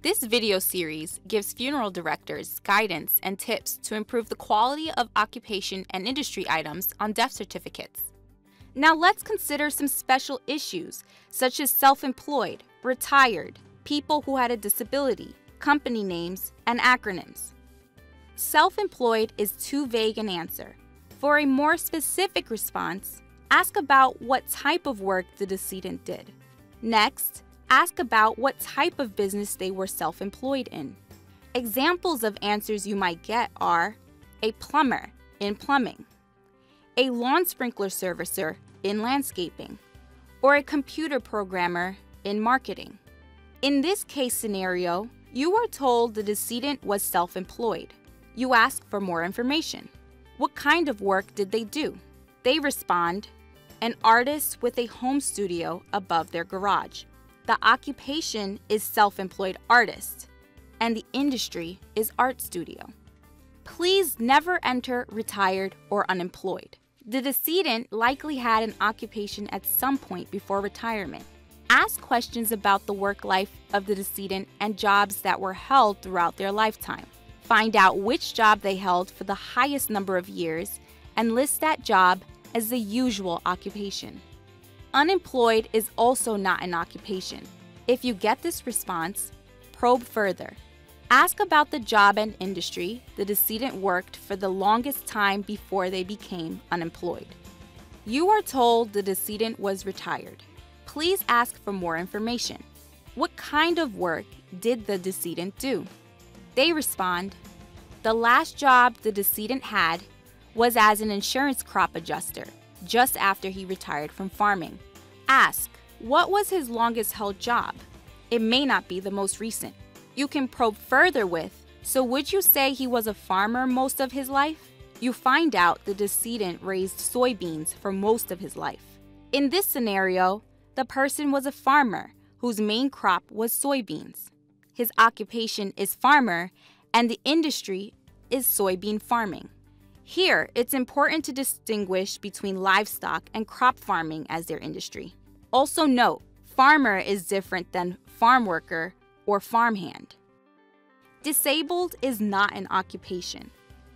This video series gives funeral directors guidance and tips to improve the quality of occupation and industry items on death certificates. Now let's consider some special issues, such as self-employed, retired, people who had a disability, company names, and acronyms. Self-employed is too vague an answer. For a more specific response, ask about what type of work the decedent did. Next, ask about what type of business they were self-employed in. Examples of answers you might get are a plumber in plumbing, a lawn sprinkler servicer in landscaping, or a computer programmer in marketing. In this case scenario, you are told the decedent was self-employed. You ask for more information. What kind of work did they do? They respond, an artist with a home studio above their garage. The occupation is self-employed artist, and the industry is art studio. Please never enter retired or unemployed. The decedent likely had an occupation at some point before retirement. Ask questions about the work life of the decedent and jobs that were held throughout their lifetime. Find out which job they held for the highest number of years and list that job as the usual occupation. Unemployed is also not an occupation. If you get this response, probe further. Ask about the job and industry the decedent worked for the longest time before they became unemployed. You are told the decedent was retired. Please ask for more information. What kind of work did the decedent do? They respond, the last job the decedent had was as an insurance crop adjuster just after he retired from farming. Ask, what was his longest held job? It may not be the most recent. You can probe further with, so would you say he was a farmer most of his life? You find out the decedent raised soybeans for most of his life. In this scenario, the person was a farmer whose main crop was soybeans. His occupation is farmer, and the industry is soybean farming. Here, it's important to distinguish between livestock and crop farming as their industry. Also note, farmer is different than farm worker or farmhand. Disabled is not an occupation.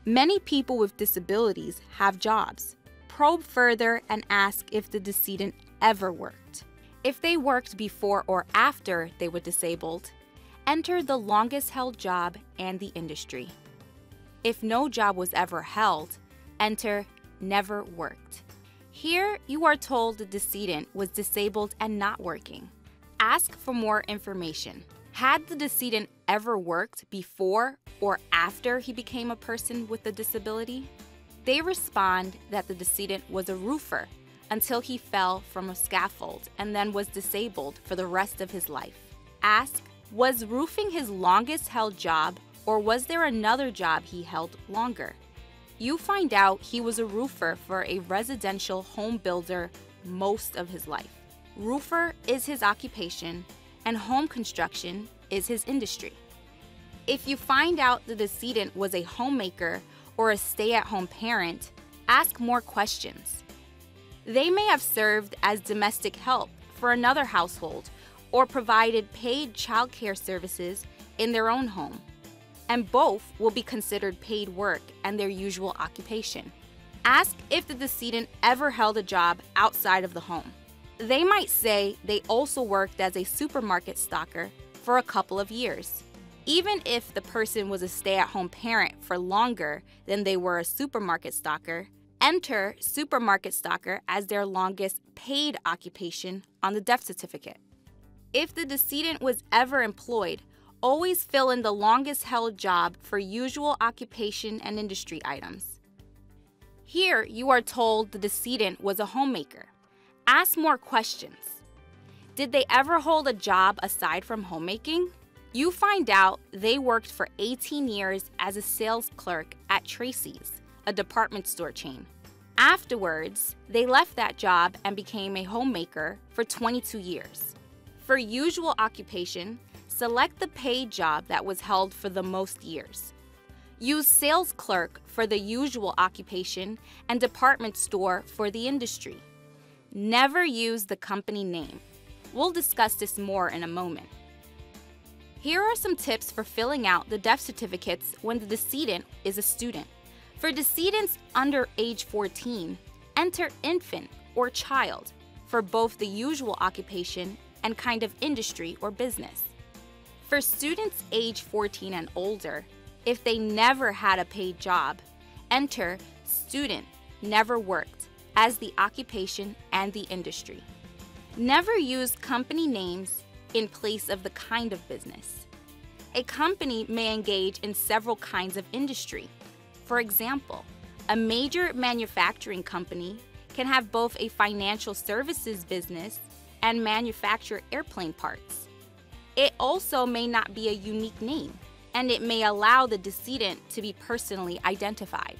Many people with disabilities have jobs. Probe further and ask if the decedent ever worked. If they worked before or after they were disabled, enter the longest held job and the industry. If no job was ever held, enter never worked. Here, you are told the decedent was disabled and not working. Ask for more information. Had the decedent ever worked before or after he became a person with a disability? They respond that the decedent was a roofer until he fell from a scaffold and then was disabled for the rest of his life. Ask, was roofing his longest held job, or was there another job he held longer? You find out he was a roofer for a residential home builder most of his life. Roofer is his occupation, and home construction is his industry. If you find out the decedent was a homemaker or a stay-at-home parent, ask more questions. They may have served as domestic help for another household or provided paid childcare services in their own home, and both will be considered paid work and their usual occupation. Ask if the decedent ever held a job outside of the home. They might say they also worked as a supermarket stocker for a couple of years. Even if the person was a stay-at-home parent for longer than they were a supermarket stocker, enter supermarket stocker as their longest paid occupation on the death certificate. If the decedent was ever employed, always fill in the longest held job for usual occupation and industry items. Here, you are told the decedent was a homemaker. Ask more questions. Did they ever hold a job aside from homemaking? You find out they worked for 18 years as a sales clerk at Tracy's, a department store chain. Afterwards, they left that job and became a homemaker for 22 years. For usual occupation, select the paid job that was held for the most years. Use sales clerk for the usual occupation and department store for the industry. Never use the company name. We'll discuss this more in a moment. Here are some tips for filling out the death certificates when the decedent is a student. For decedents under age 14, enter infant or child for both the usual occupation and kind of industry or business. For students age 14 and older, if they never had a paid job, enter student never worked as the occupation and the industry. Never use company names in place of the kind of business. A company may engage in several kinds of industry. For example, a major manufacturing company can have both a financial services business and manufacture airplane parts. It also may not be a unique name, and it may allow the decedent to be personally identified.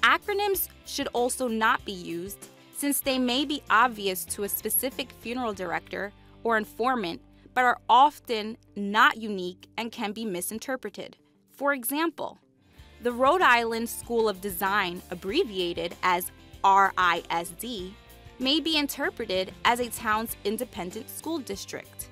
Acronyms should also not be used, since they may be obvious to a specific funeral director or informant, but are often not unique and can be misinterpreted. For example, the Rhode Island School of Design, abbreviated as RISD, may be interpreted as a town's independent school district.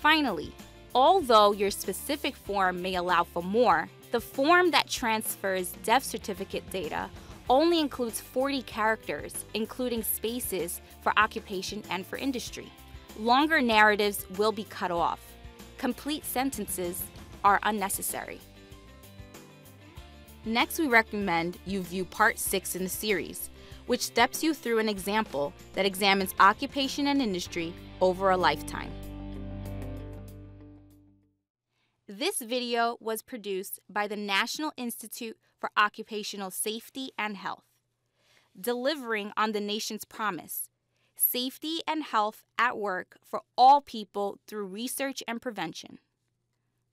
Finally, although your specific form may allow for more, the form that transfers death certificate data only includes 40 characters, including spaces for occupation and for industry. Longer narratives will be cut off. Complete sentences are unnecessary. Next, we recommend you view Part 6 in the series, which steps you through an example that examines occupation and industry over a lifetime. This video was produced by the National Institute for Occupational Safety and Health, delivering on the nation's promise, safety and health at work for all people through research and prevention.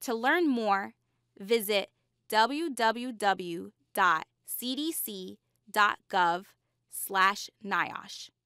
To learn more, visit www.cdc.gov/NIOSH.